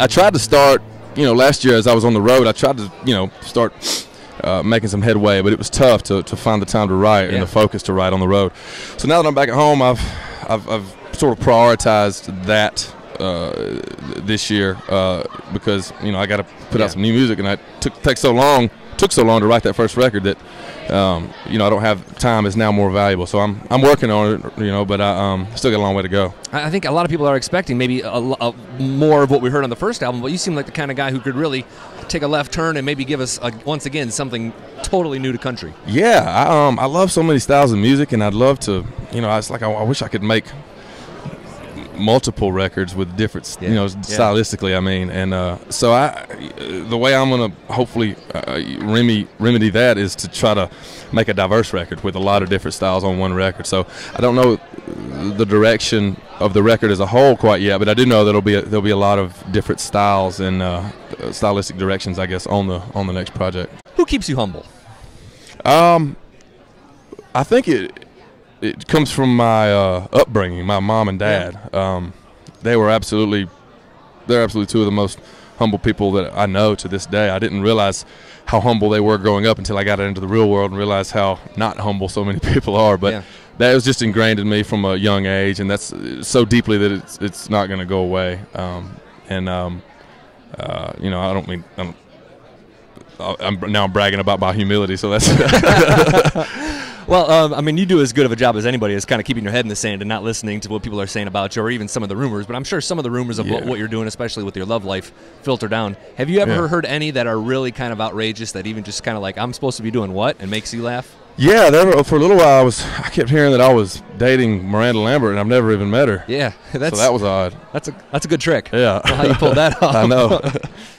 I tried to start, you know, last year as I was on the road, I tried to, you know, start making some headway, but it was tough to find the time to write and the focus to write on the road. So now that I'm back at home, I've sort of prioritized that this year because, you know, I got to put out some new music, and it took so long to write that first record that, you know, I don't have time. Is now more valuable. So I'm working on it, you know, but I still got a long way to go. I think a lot of people are expecting maybe a more of what we heard on the first album, but you seem like the kind of guy who could really take a left turn and maybe give us, once again, something totally new to country. Yeah, I love so many styles of music, and I'd love to, you know, it's like I wish I could make multiple records with different, you know, stylistically, I mean, and so the way I'm going to hopefully remedy that is to try to make a diverse record with a lot of different styles on one record. So I don't know the direction of the record as a whole quite yet, but I do know there'll be a lot of different styles and stylistic directions, I guess, on the next project. Who keeps you humble? I think it comes from my upbringing. My mom and dad, they're absolutely two of the most humble people that I know to this day. I didn't realize how humble they were growing up until I got into the real world and realized how not humble so many people are. But that was just ingrained in me from a young age, and that's so deeply that it's not going to go away. You know, I'm bragging about my humility, so that's. Well, I mean, you do as good of a job as anybody as kind of keeping your head in the sand and not listening to what people are saying about you or even some of the rumors. But I'm sure some of the rumors of what you're doing, especially with your love life, filter down. Have you ever heard any that are really kind of outrageous that even just kind of like, I'm supposed to be doing what, and makes you laugh? Yeah, for a little while I kept hearing that I was dating Miranda Lambert, and I've never even met her. Yeah. So that was odd. That's a good trick. Yeah. I don't know how you pulled that off. I know.